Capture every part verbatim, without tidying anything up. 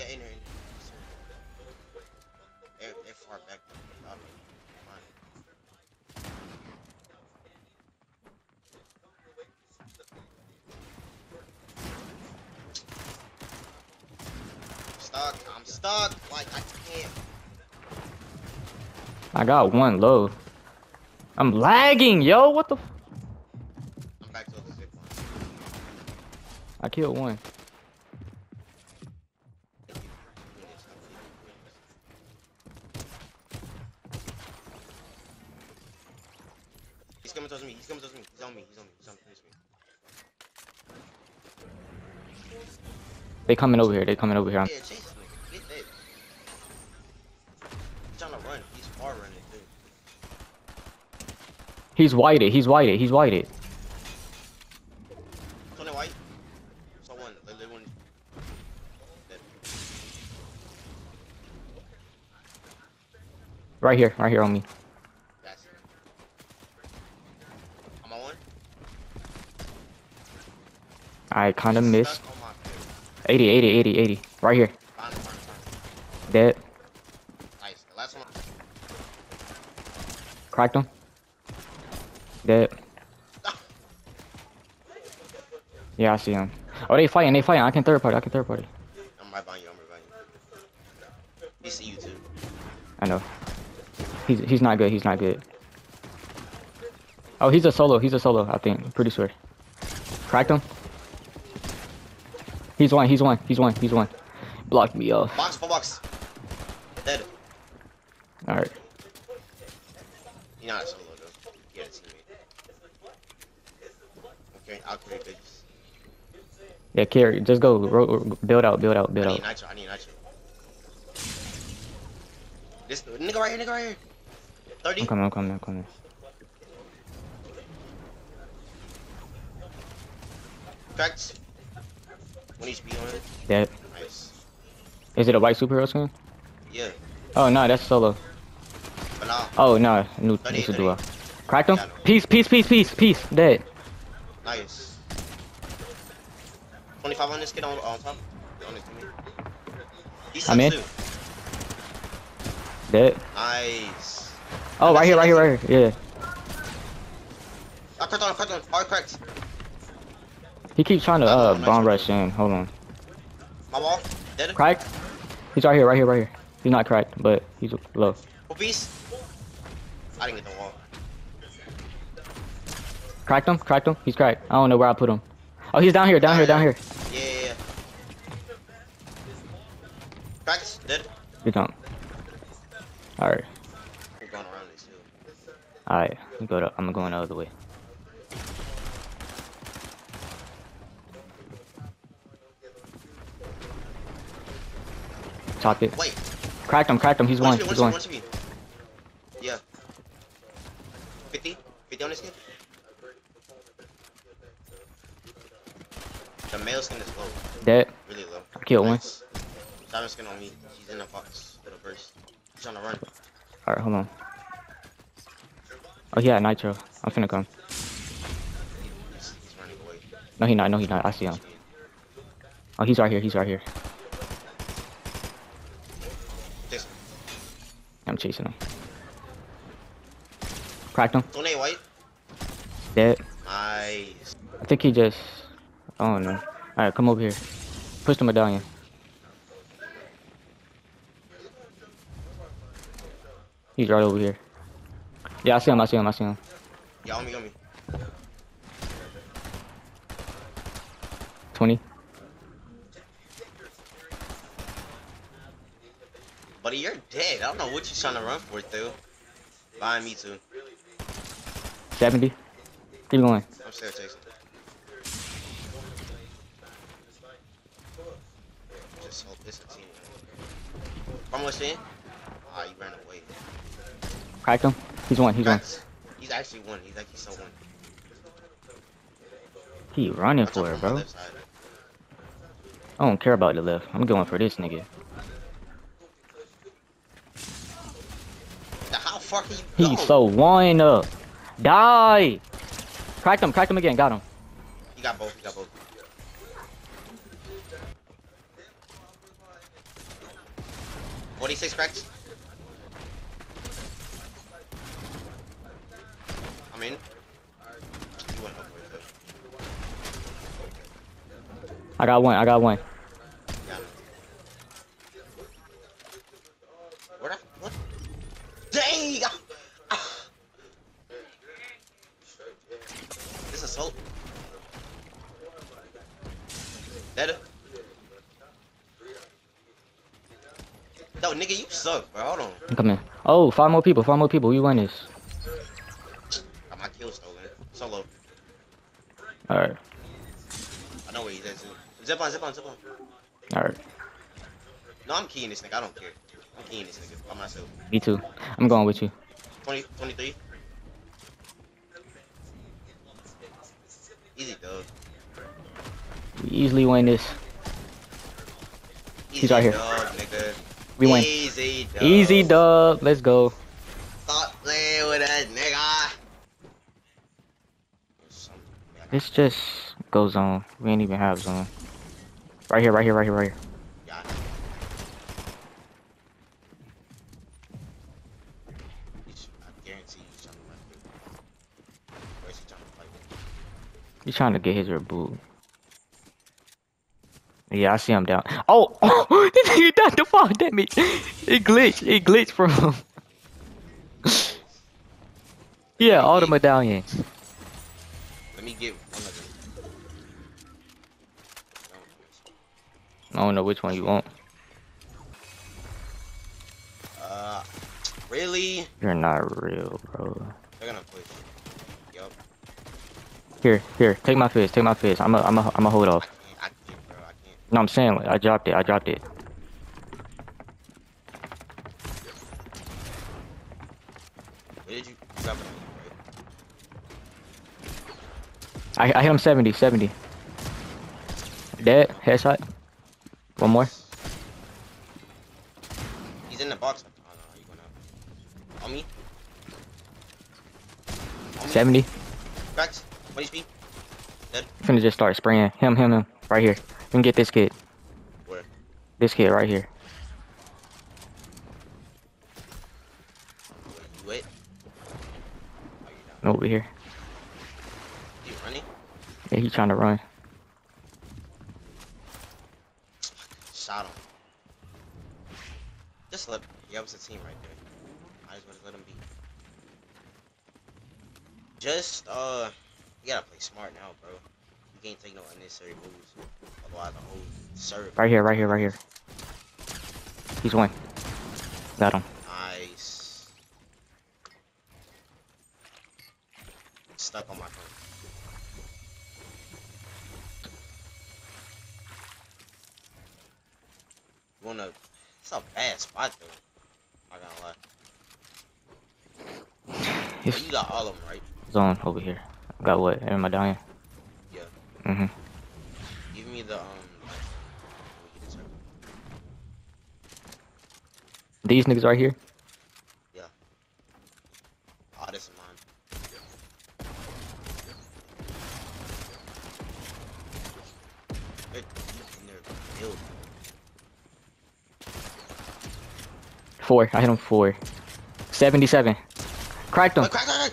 get in here. They're, they're far back. Come on. I'm stuck. I'm stuck. Like, I can't. I got one low. I'm lagging, yo. What the? F I'm back to the six one. I killed one. He's coming towards me. He's coming towards me. He's on me. He's on me. He's on me. He's on me. They coming over here. They coming over here. I'm yeah, chase me. Get that. He's trying to run. He's far running, dude. He's whited, he's whited, he's whited. White. So one, the one. Right here, right here on me. That's it. I'm on one. I kind of missed. eighty, eighty, eighty, eighty. Right here. Fine, fine, fine. Dead. Nice. The last one. Cracked him. Dead. Yeah, I see him. Oh, they fighting, they fighting. I can third party, I can third party. I'm right behind you, I'm right behind you. He see you too. I know. He's he's not good, he's not good. Oh, he's a solo, he's a solo, I think. I'm pretty sure. Cracked him. He's one, he's one, he's one, he's one. Blocked me off. Box, full box. Dead. Alright. You're not a solo though. You gotta see me. I'll carry this. Yeah, carry. Just go. Ro build out, build out, build out. I need nitro, I need nitro. This nigga right here, nigga right here. thirty. I'm coming, I'm coming, I'm coming. Cracked. one H P on it. Dead. Nice. Is it a white superhero skin? Yeah. Oh, no, that's solo. Nah. Oh, no. New, this is duo. Cracked him? Yeah, peace, peace, peace, peace, peace. Dead. Nice. twenty-five on this kid on, on top. On his He's I'm in. Too. Dead. Nice. Oh, right here, right here, right here. Yeah. I cracked on, I cracked on. Hard cracked. He keeps trying to uh, bomb rush in. Hold on. My wall. Dead. Cracked. He's right here, right here, right here. He's not cracked, but he's low. What piece? I didn't get the wall. Cracked him, cracked him, he's cracked. I don't know where I put him. Oh, he's down here, down here, down here. Yeah, yeah, yeah. Cracked, dead. Good time. Alright. Alright, I'm going the other way. Chop it. Wait. Cracked him, cracked him, he's one. He's one. Yeah. fifty? fifty on this kid? The male skin is low. Dead. Really low. I killed nice. One. Diamond skin on me. He's in the box. Little burst. He's on the run. Alright, hold on. Oh, yeah, nitro. I'm finna come. He's, he's running away. No, he not. No, he not. I see him. Oh, he's right here. He's right here. Chase him. I'm chasing him. Cracked him. Donate white. Dead. Nice. I think he just... Oh no. Alright, come over here. Push the medallion. He's right over here. Yeah, I see him, I see him, I see him. Yeah, on me, on me. twenty. Buddy, you're dead. I don't know what you're trying to run for, dude. Buying me too. seventy. Keep going. I'm still chasing. Just hope this is team. From what's in? Ah, you ran away. Cracked him. He's one. He's one. He's actually one. He's like he's so one. He running for it, bro. I don't care about the left. I'm going for this nigga. How far can you go? He's so one up. Die. Cracked him. Cracked him again. Got him. He got both. He got both. twenty-six cracks. I'm in. I got one, I got one. Yeah. Where the, what? Dang! Ah. This assault. Dead. No, nigga, you suck, bro. Hold on. Come in. Oh, five more people, five more people. We win this. Got my kill stolen. Solo. Alright. I know where he's at, too. Zip on, zip on, zip on. Alright. No, I'm keying this nigga. I don't care. I'm keying this nigga by myself. Me too. I'm going with you. twenty, twenty-three. Easy, dog. We easily win this. Easy, he's right here. Dog, nigga. We win. Easy dub. Easy dub. Let's go. Stop playing with that nigga. This just goes on. We ain't even have zone. Right here, right here, right here, right here. Yeah. I guarantee he's trying to run through. Where's he trying to fight with? He's trying to get his reboot. Yeah, I see him down. Oh, oh, this nigga died to fall damage. It glitched. It glitched from him. Yeah, all the medallions. Let me get one of them. I don't know which one you want. Uh, really? You're not real, bro. They're gonna push. Yup. Here, here. Take my fist. Take my fist. I'm a, I'm a, I'm a hold off. No, I'm saying, like, I dropped it, I dropped it. Where did you drop it? I, I hit him seventy, seventy. Dead, headshot. One more. He's in the box. Oh, no, you gonna... On me? On me? seventy. Cracks, what H P? Dead. I'm finna just start spraying. Him, him, him. Right here. We can get this kid. Where? This kid right here. Wait. Over here. He running? Yeah, he's trying to run. Shot him. Just let. Yeah, it was a team right there. I just want to let him be. Just uh, you gotta play smart now, bro. Can't take no unnecessary moves. Otherwise, the whole serve. Right here, right here, right here. He's one. Got him. Nice. I'm stuck on my phone. You wanna? It's a bad spot though. I'm not gonna lie. It's... You got all of them, right? Zone over here. I got what? Am I dying? Mm-hmm. Give me the um. These niggas right here. Yeah. Oh, this is mine. They're in their build. Four. I hit him four. Seventy-seven. Cracked him. Oh, crack, crack,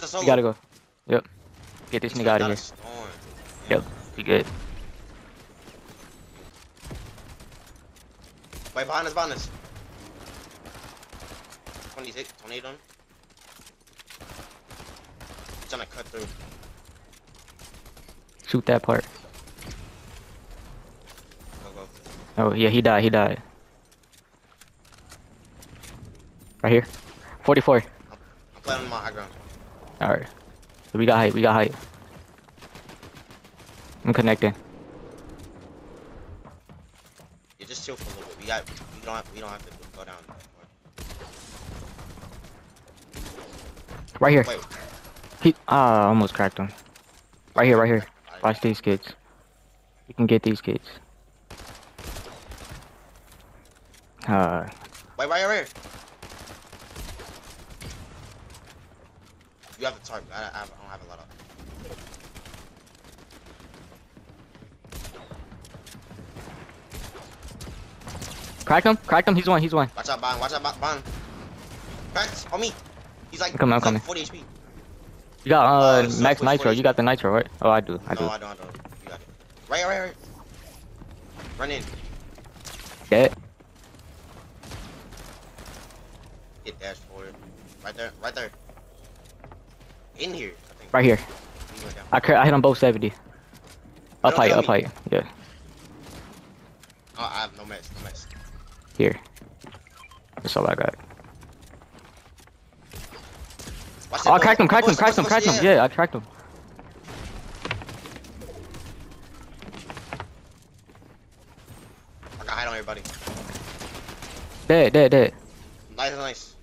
crack. You gotta go. Yep. Get this nigga out of here. Yep, be good. Wait, behind us, behind us. twenty-six, twenty-eight on. He's trying to cut through. Shoot that part. Go, go. Oh, yeah, he died, he died. Right here. forty-four. I'm, I'm playing on my high ground. Alright. So we got height, we got height. I'm connecting. Yeah, just chill for a little bit. We got. We don't have. We don't have to go down anymore. Right here. Wait. He. Ah, uh, almost cracked him. Right here. Right here. Watch these kids. You can get these kids. Uh. Wait. Right here. Right here. You have the target. I, I don't have a lot of. Crack him, crack him, he's one, he's one. Watch out, Bond, watch out, Bond. Cracked, on me. He's like, I'm he's like forty H P. You got uh, uh max nitro, you got the nitro, right? Oh, I do, I do. No, I don't, I don't. You got it. Right, right, right. Run in. Get. Get dashed forward. Right there, right there. In here, I think. Right here. I, I hit on both seventy. Up height, up height, yeah. Oh, I have no mess, no mess. Here. That's all I got. Oh, I cracked him, cracked him, cracked him, cracked him. Yeah, I cracked him. I got hide on everybody. Dead, dead, dead. Nice, nice.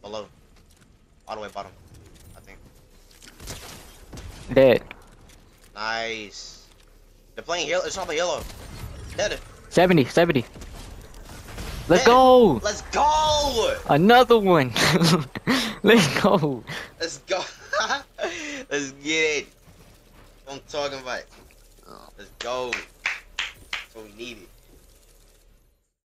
Below. All the way bottom, I think. Dead. Nice. They're playing yellow. It's not the yellow. Dead. seventy, seventy. Let's Dead. go. Let's go. Another one. Let's go. Let's go. Let's get it. I'm talking about. Let's go. That's what we needed.